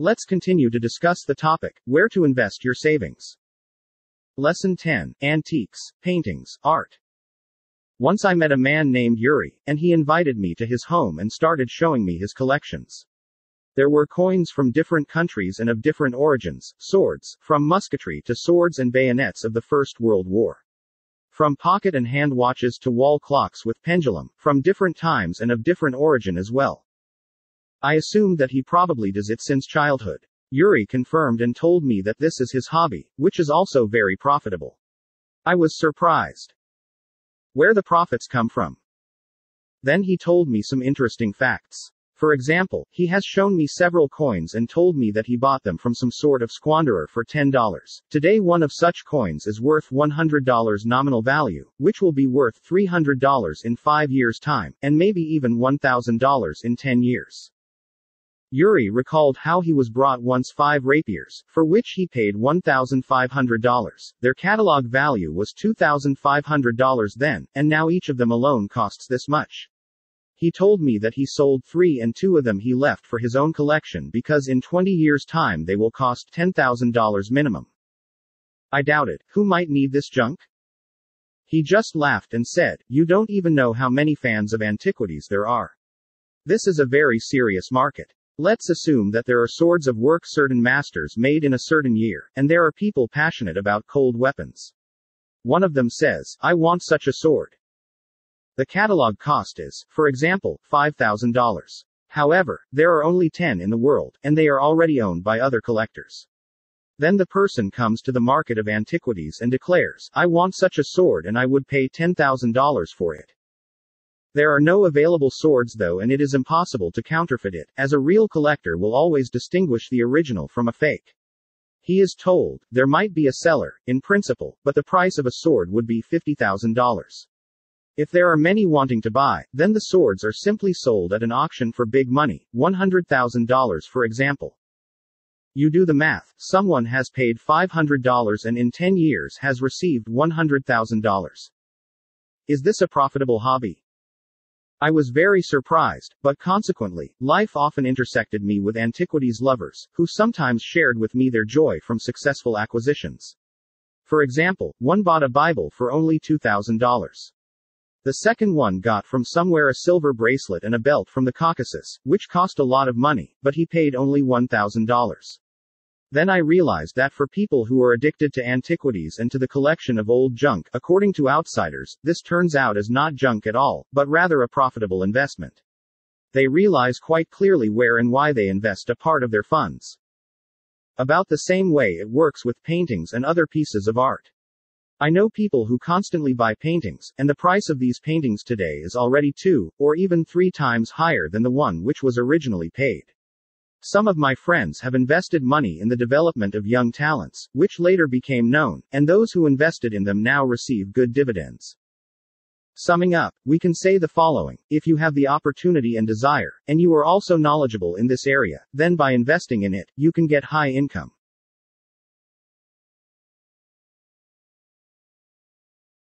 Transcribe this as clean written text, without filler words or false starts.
Let's continue to discuss the topic, where to invest your savings. Lesson 10, Antiques, Paintings, Art. Once I met a man named Yuri, and he invited me to his home and started showing me his collections. There were coins from different countries and of different origins, swords, from musketry to swords and bayonets of the First World War. From pocket and hand watches to wall clocks with pendulum, from different times and of different origin as well. I assumed that he probably does it since childhood. Yuri confirmed and told me that this is his hobby, which is also very profitable. I was surprised. Where the profits come from. Then he told me some interesting facts. For example, he has shown me several coins and told me that he bought them from some sort of squanderer for $10. Today one of such coins is worth $100 nominal value, which will be worth $300 in 5 years' time, and maybe even $1,000 in 10 years. Yuri recalled how he was brought once 5 rapiers, for which he paid $1,500. Their catalog value was $2,500 then, and now each of them alone costs this much. He told me that he sold 3 and 2 of them he left for his own collection because in 20 years' time they will cost $10,000 minimum. I doubted, who might need this junk? He just laughed and said, you don't even know how many fans of antiquities there are. This is a very serious market. Let's assume that there are swords of work certain masters made in a certain year, and there are people passionate about cold weapons. One of them says, I want such a sword. The catalog cost is, for example, $5,000. However, there are only 10 in the world, and they are already owned by other collectors. Then the person comes to the market of antiquities and declares, I want such a sword and I would pay $10,000 for it. There are no available swords though, and it is impossible to counterfeit it, as a real collector will always distinguish the original from a fake. He is told, there might be a seller, in principle, but the price of a sword would be $50,000. If there are many wanting to buy, then the swords are simply sold at an auction for big money, $100,000 for example. You do the math, someone has paid $500 and in 10 years has received $100,000. Is this a profitable hobby? I was very surprised, but consequently, life often intersected me with antiquities lovers, who sometimes shared with me their joy from successful acquisitions. For example, one bought a Bible for only $2,000. The second one got from somewhere a silver bracelet and a belt from the Caucasus, which cost a lot of money, but he paid only $1,000. Then I realized that for people who are addicted to antiquities and to the collection of old junk, according to outsiders, this turns out as not junk at all, but rather a profitable investment. They realize quite clearly where and why they invest a part of their funds. About the same way it works with paintings and other pieces of art. I know people who constantly buy paintings, and the price of these paintings today is already 2, or even 3 times higher than the one which was originally paid. Some of my friends have invested money in the development of young talents, which later became known, and those who invested in them now receive good dividends. Summing up, we can say the following: if you have the opportunity and desire, and you are also knowledgeable in this area, then by investing in it, you can get high income.